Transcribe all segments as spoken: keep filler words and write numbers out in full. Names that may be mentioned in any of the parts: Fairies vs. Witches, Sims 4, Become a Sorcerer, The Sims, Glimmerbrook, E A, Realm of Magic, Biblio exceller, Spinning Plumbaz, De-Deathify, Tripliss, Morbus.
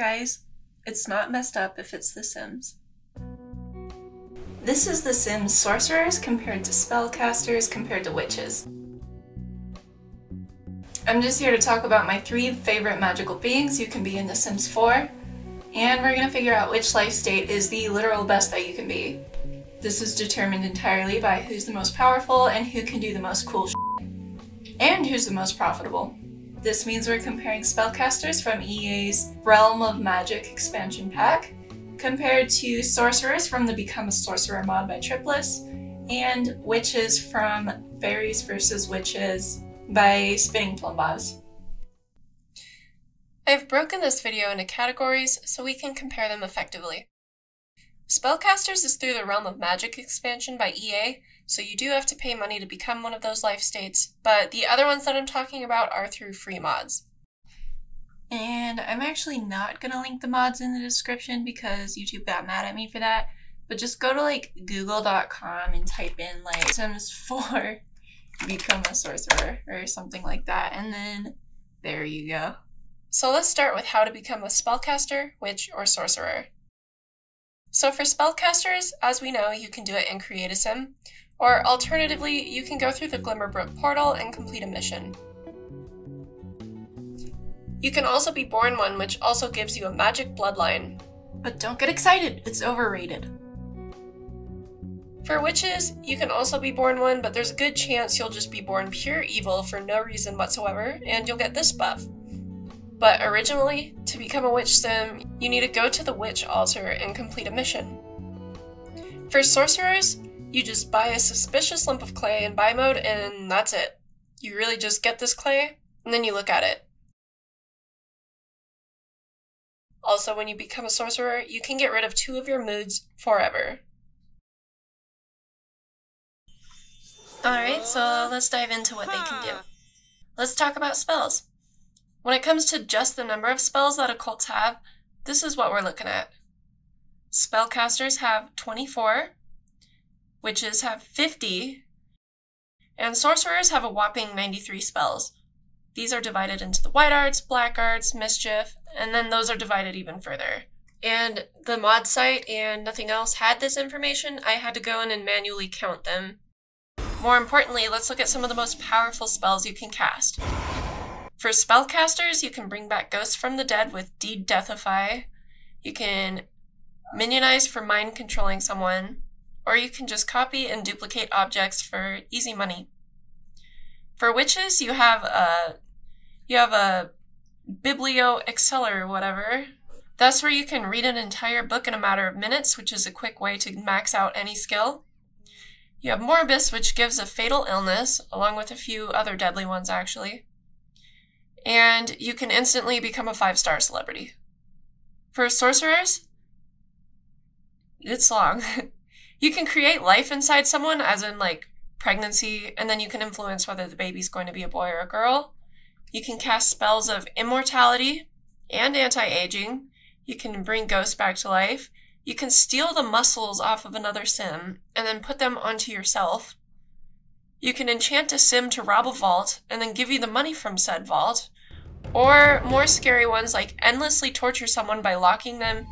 Guys, it's not messed up if it's The Sims. This is The Sims sorcerers compared to spellcasters compared to witches. I'm just here to talk about my three favorite magical beings you can be in The Sims four, and we're gonna figure out which life state is the literal best that you can be. This is determined entirely by who's the most powerful and who can do the most cool shit, and who's the most profitable. This means we're comparing spellcasters from E A's Realm of Magic expansion pack, compared to sorcerers from the Become a Sorcerer mod by Tripliss, and witches from Fairies versus. Witches by Spinning Plumbaz. I've broken this video into categories so we can compare them effectively. Spellcasters is through the Realm of Magic expansion by E A, so you do have to pay money to become one of those life states, but the other ones that I'm talking about are through free mods. And I'm actually not gonna link the mods in the description because YouTube got mad at me for that, but just go to like google dot com and type in like Sims four Become a Sorcerer or something like that, and then there you go. So let's start with how to become a spellcaster, witch, or sorcerer. So for spellcasters, as we know, you can do it and create a sim, or alternatively, you can go through the Glimmerbrook portal and complete a mission. You can also be born one, which also gives you a magic bloodline. But don't get excited, it's overrated. For witches, you can also be born one, but there's a good chance you'll just be born pure evil for no reason whatsoever, and you'll get this buff. But originally, to become a witch sim, you need to go to the witch altar and complete a mission. For sorcerers, you just buy a suspicious lump of clay in buy mode and that's it. You really just get this clay, and then you look at it. Also, when you become a sorcerer, you can get rid of two of your moods forever. Alright, so let's dive into what they can do. Let's talk about spells. When it comes to just the number of spells that occults have, this is what we're looking at. Spellcasters have twenty-four, witches have fifty, and sorcerers have a whopping ninety-three spells. These are divided into the white arts, black arts, mischief, and then those are divided even further. And the mod site and nothing else had this information. I had to go in and manually count them. More importantly, let's look at some of the most powerful spells you can cast. For spellcasters, you can bring back ghosts from the dead with De-Deathify, you can minionize for mind controlling someone, or you can just copy and duplicate objects for easy money. For witches, you have a you have a Biblio exceller or whatever. That's where you can read an entire book in a matter of minutes, which is a quick way to max out any skill. You have Morbus, which gives a fatal illness, along with a few other deadly ones actually. And you can instantly become a five-star celebrity. For sorcerers, it's long. You can create life inside someone, as in like pregnancy, and then you can influence whether the baby's going to be a boy or a girl. You can cast spells of immortality and anti-aging. You can bring ghosts back to life. You can steal the muscles off of another sim and then put them onto yourself. You can enchant a sim to rob a vault and then give you the money from said vault, or more scary ones like endlessly torture someone by locking them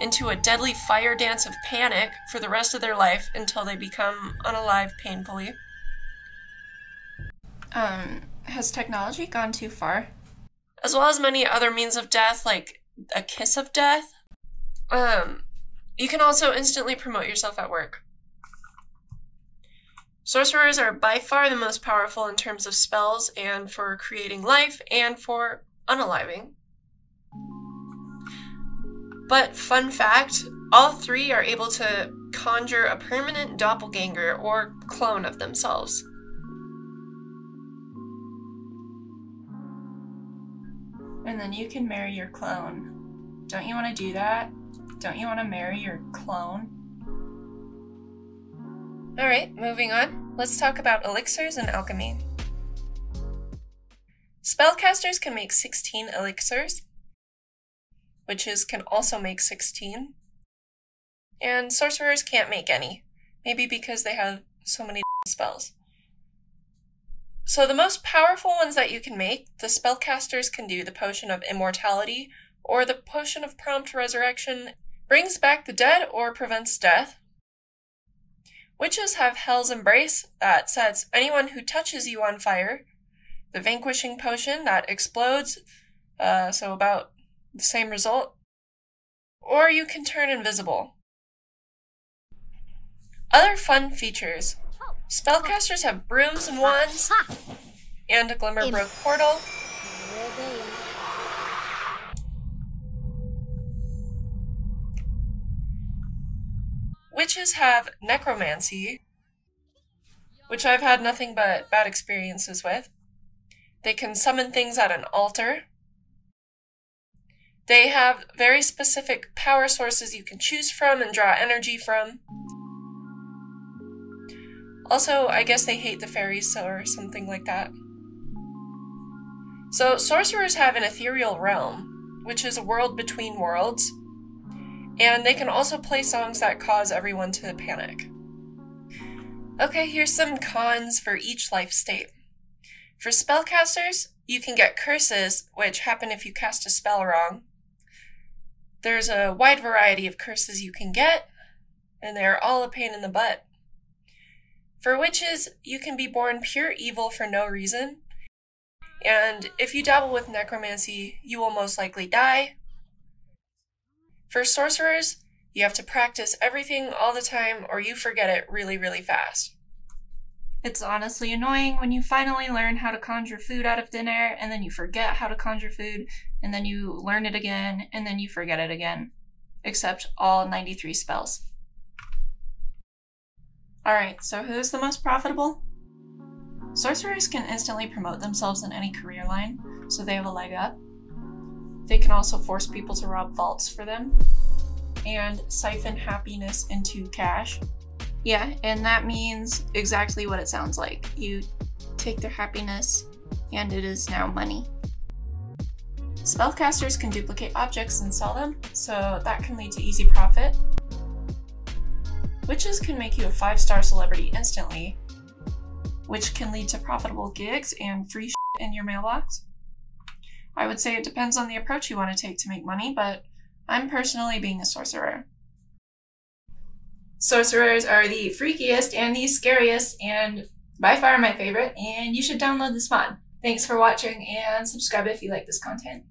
into a deadly fire dance of panic for the rest of their life until they become unalive painfully. Um, has technology gone too far? As well as many other means of death, like a kiss of death. Um, you can also instantly promote yourself at work. Sorcerers are by far the most powerful in terms of spells and for creating life and for unaliving. But fun fact, all three are able to conjure a permanent doppelganger or clone of themselves. And then you can marry your clone. Don't you want to do that? Don't you want to marry your clone? Alright, moving on, let's talk about elixirs and alchemy. Spellcasters can make sixteen elixirs, witches can also make sixteen, and sorcerers can't make any, maybe because they have so many spells. So the most powerful ones that you can make, the spellcasters can do the potion of immortality or the Potion of Prompt Resurrection brings back the dead or prevents death. Witches have Hell's Embrace that sets anyone who touches you on fire. The Vanquishing Potion that explodes, uh, so about the same result. Or you can turn invisible. Other fun features. Spellcasters have brooms and wands, and a Glimmerbrook portal. Witches have necromancy, which I've had nothing but bad experiences with. They can summon things at an altar. They have very specific power sources you can choose from and draw energy from. Also, I guess they hate the fairies or something like that. So, sorcerers have an ethereal realm, which is a world between worlds, and they can also play songs that cause everyone to panic. Okay, here's some cons for each life state. For spellcasters, you can get curses, which happen if you cast a spell wrong. There's a wide variety of curses you can get, and they're all a pain in the butt. For witches, you can be born pure evil for no reason, and if you dabble with necromancy, you will most likely die. For sorcerers, you have to practice everything all the time or you forget it really, really fast. It's honestly annoying when you finally learn how to conjure food out of thin air, and then you forget how to conjure food, and then you learn it again, and then you forget it again. Except all ninety-three spells. Alright, so who's the most profitable? Sorcerers can instantly promote themselves in any career line, so they have a leg up. They can also force people to rob vaults for them, and siphon happiness into cash. Yeah, and that means exactly what it sounds like. You take their happiness, and it is now money. Spellcasters can duplicate objects and sell them, so that can lead to easy profit. Witches can make you a five-star celebrity instantly, which can lead to profitable gigs and free shit in your mailbox. I would say it depends on the approach you want to take to make money, but I'm personally being a sorcerer. Sorcerers are the freakiest and the scariest and by far my favorite, and you should download this mod. Thanks for watching and subscribe if you like this content.